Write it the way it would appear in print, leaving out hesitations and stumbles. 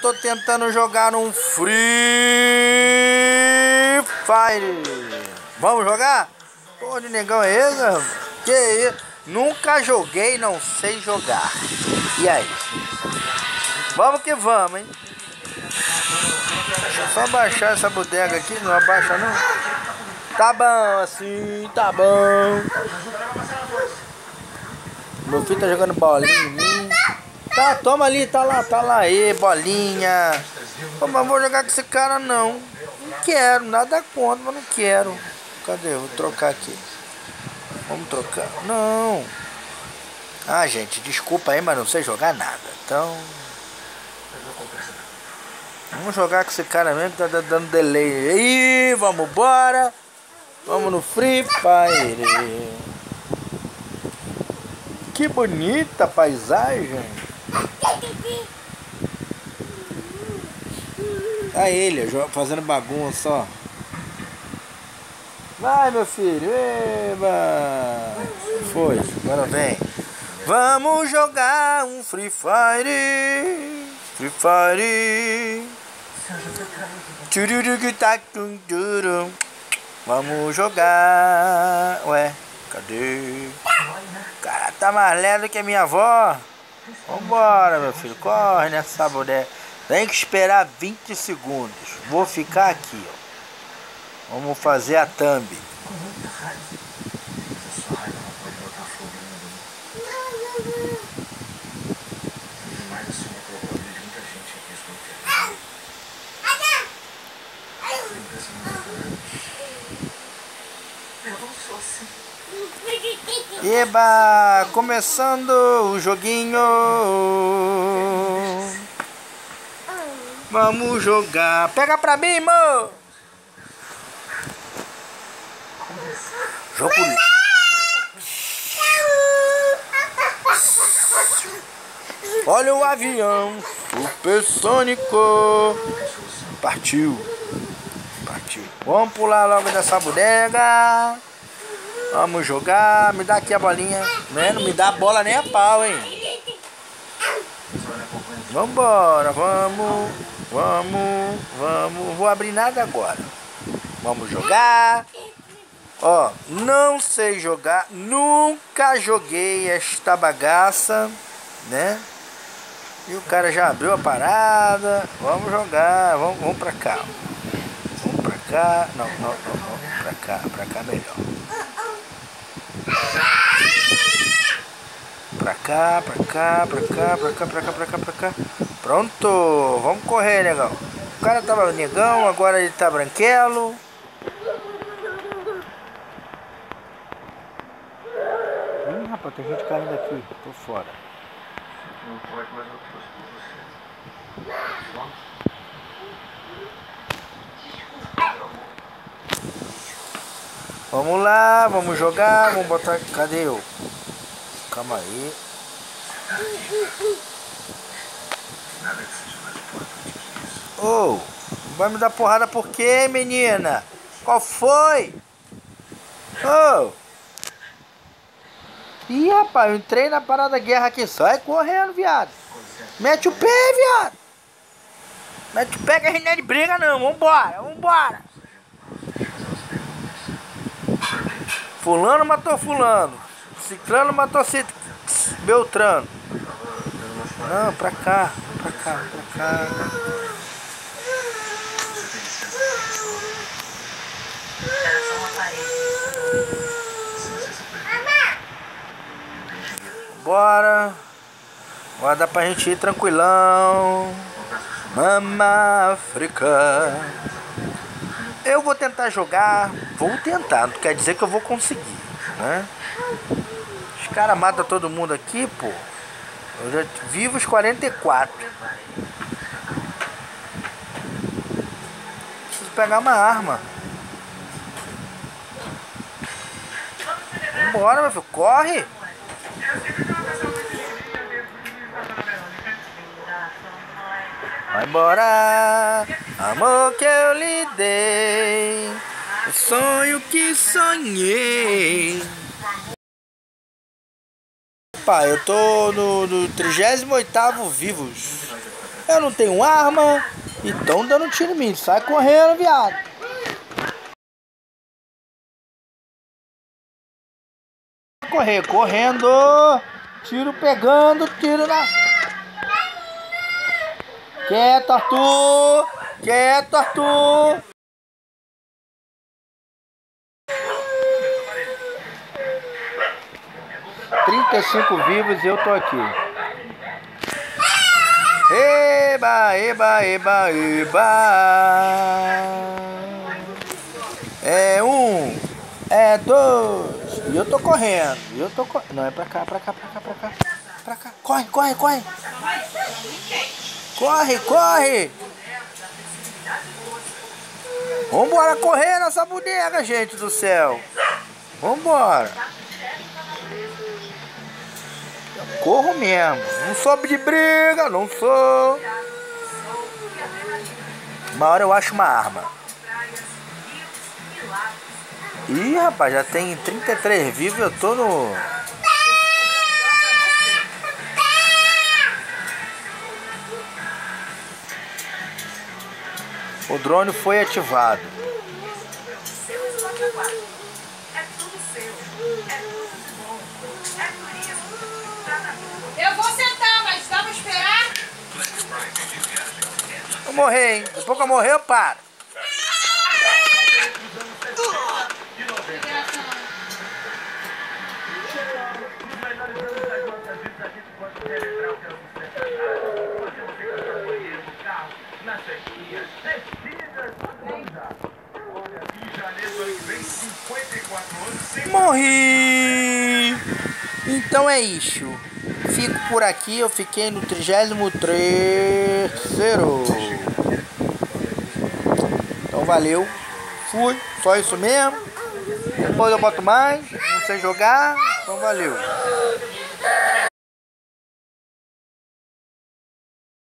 tô tentando jogar um Free Fire. Vamos jogar? Pô, de negão é esse, mano? Que isso? Nunca joguei, não sei jogar. E aí? Vamos que vamos, hein? Deixa eu só baixar essa bodega aqui. Não abaixa, não. Tá bom, assim, tá bom. Meu filho tá jogando bolinha em mim. Tá, toma ali, tá lá, aí, bolinha. Pô, mas vou jogar com esse cara, não. Não quero, nada contra, mas não quero. Cadê? Vou trocar aqui. Vamos trocar. Não. Ah, gente, desculpa aí, mas não sei jogar nada. Então... vamos jogar com esse cara mesmo que tá dando delay. Ih, vamos embora. Vamos no Free Fire. Que bonita paisagem. Tá ele fazendo bagunça, ó. Vai, meu filho. Eba. Foi, agora vem. Vamos jogar um Free Fire. Free Fire. Vamos jogar. Ué, cadê? O cara tá mais leve do que a minha avó. Vambora, meu filho. Corre nessa boneca. Tem que esperar 20 segundos. Vou ficar aqui, ó. Vamos fazer a thumb. Eba! Começando o joguinho. Vamos jogar. Pega pra mim, mo! Jogo. Olha o avião supersônico. Partiu. Partiu. Vamos pular logo dessa bodega. Vamos jogar, me dá aqui a bolinha, né? Não me dá a bola nem a pau, hein? Vambora, vamos, vamos, vamos. Vou abrir nada agora. Vamos jogar. Ó, não sei jogar, nunca joguei esta bagaça, né? E o cara já abriu a parada. Vamos jogar, vamos pra cá. Vamos pra cá, não, não, não, não. Pra cá melhor. Pra cá, pra cá, pra cá, pra cá, pra cá, pra cá, pra cá. Pronto, vamos correr, negão. O cara tava negão, agora ele tá branquelo. Rapaz, tem gente caindo aqui, tô fora. Não pode mais eu trouxe pra você. Vamos lá, vamos jogar, vamos botar... Cadê eu? Calma aí. Oh, vai me dar porrada por quê, menina? Qual foi? Oh! Ih, rapaz, eu entrei na parada guerra aqui. Sai correndo, viado. Mete o pé, viado. Mete o pé que a gente não é de briga, não. Vambora, vambora. Fulano matou fulano, ciclano matou beltrano. Não, pra cá, pra cá, pra cá. Bora. Agora dá pra gente ir tranquilão. Mama África. Eu vou tentar jogar, vou tentar, não quer dizer que eu vou conseguir, né? Os caras matam todo mundo aqui, pô. Eu já vivo os 44. Preciso pegar uma arma. Vambora, meu filho, corre! Vai embora, amor que eu lhe dei, o sonho que sonhei. Pá, eu tô no 38º Vivos. Eu não tenho arma e tão dando tiro em mim. Sai correndo, viado. Correr, correndo. Tiro pegando, tiro na... Quieto, Arthur. Quieto, Arthur. Trinta e cinco vivos e eu tô aqui. Eba, eba, eba, eba. É um, é dois. E eu tô correndo, e eu tô correndo. Não, é pra cá, pra cá, pra cá, pra cá. Pra cá, corre, corre, corre. Corre, corre. Vambora correr nessa bodega, gente do céu. Vambora. Corro mesmo. Não soube de briga, não sou. Uma hora eu acho uma arma. Ih, rapaz, já tem 33 vivos, eu tô no... O drone foi ativado. Eu vou sentar, mas dá pra esperar? Vou morrer, hein? Depois que eu morrer, eu paro. Morri! Então é isso. Fico por aqui, eu fiquei no 33º. Então valeu. Fui, só isso mesmo. Depois eu boto mais, não sei jogar. Então valeu.